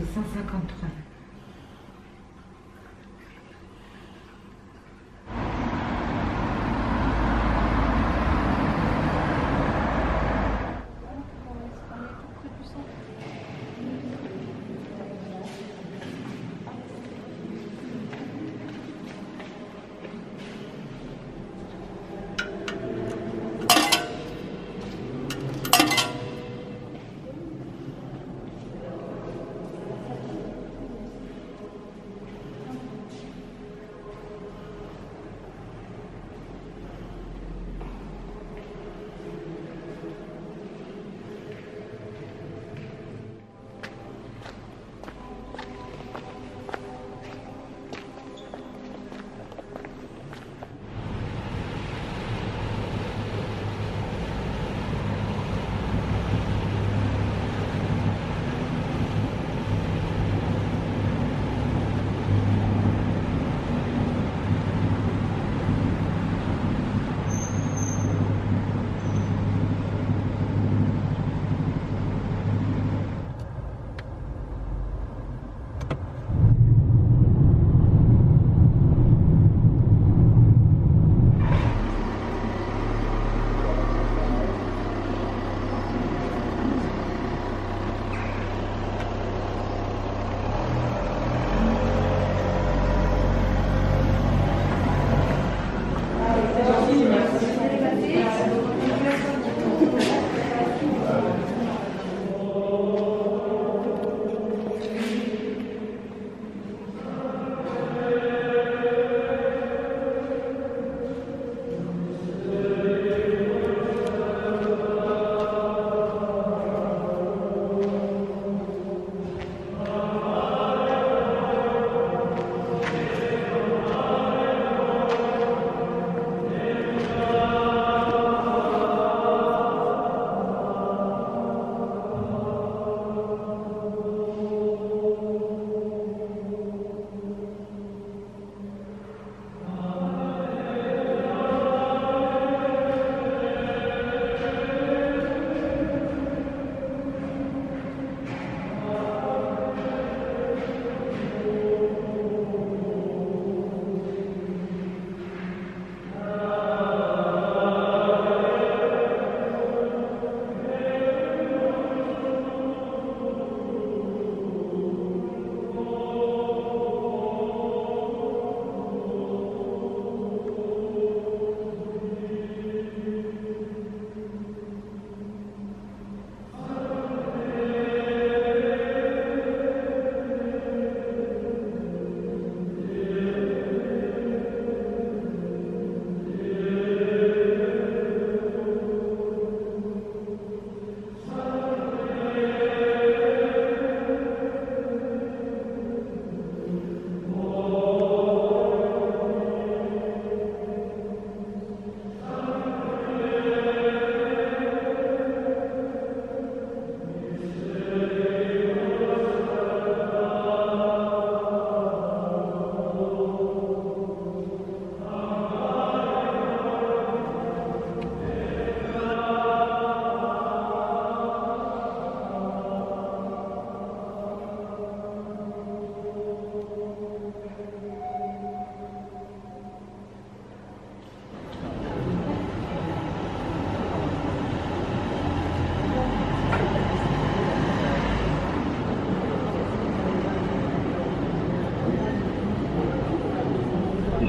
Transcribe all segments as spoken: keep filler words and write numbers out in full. C'est cent cinquante-trois.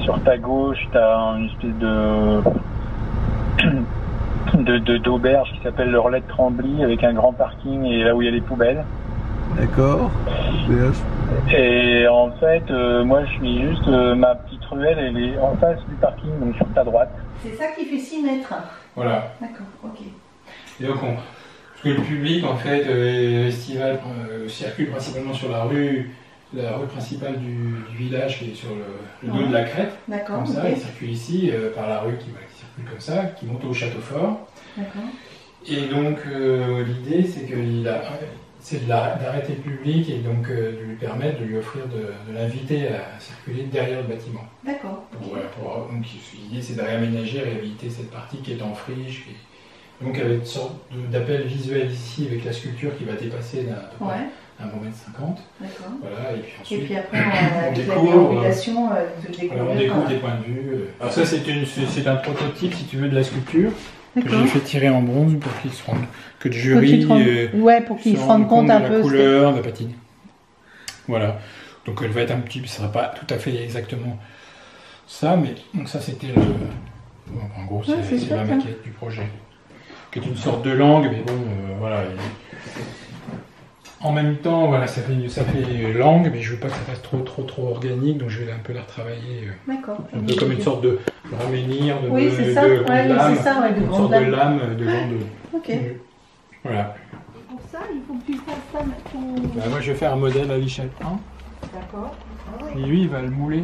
Sur ta gauche, tu as une espèce de d'auberge de, de, qui s'appelle le Relais de Tremblay, avec un grand parking et là où il y a les poubelles. D'accord. Et en fait, euh, moi je suis juste, euh, ma petite ruelle, elle est en face du parking, donc sur ta droite. C'est ça qui fait six mètres. Voilà. D'accord, ok. Et donc, on, parce que le public, en fait, euh, estival, euh, circule principalement sur la rue. La rue principale du, du village qui est sur le, le dos ouais. de la crête, comme ça, okay. Il circule ici euh, par la rue qui, qui circule comme ça, qui monte au château fort. Et donc euh, l'idée c'est que c'est d'arrêter le public et donc euh, de lui permettre de lui offrir de, de l'inviter à circuler derrière le bâtiment. D'accord. Okay. Voilà, donc l'idée c'est de réaménager, réhabiliter cette partie qui est en friche. Qui, donc avec une sorte d'appel visuel ici avec la sculpture qui va dépasser d'un. Ouais. un mètre cinquante. Voilà, et puis ensuite, et puis après, on, on découvre, euh, voilà, on découvre des points de vue. Alors ça, c'est un prototype, si tu veux, de la sculpture. Que j'ai fait tirer en bronze pour qu'ils se rendent, que le jury pour euh, ouais, pour qu'ils se rendent compte, compte un de la peu couleur de la patine. Voilà. Donc elle va être un petit peu, ce ne sera pas tout à fait exactement ça, mais donc ça c'était le... Bon, en gros, ouais, c'est la maquette hein. du projet, qui est une sorte de langue, mais bon, euh, voilà. Et... En même temps, voilà, ça fait, ça fait langue, mais je veux pas que ça fasse trop, trop, trop organique, donc je vais un peu la retravailler. Euh, D'accord. Un peu comme une sorte de raménir, de oui, c'est ça, de, de, ouais, lame, ça, ouais, de une sorte lame. de lame, de grande. Ok. Euh, voilà. Et pour ça, il faut que tu fasses ça. Ton... Bah, moi, je vais faire un modèle à l'échelle un. D'accord. Ah, oui. Et lui, il va le mouler.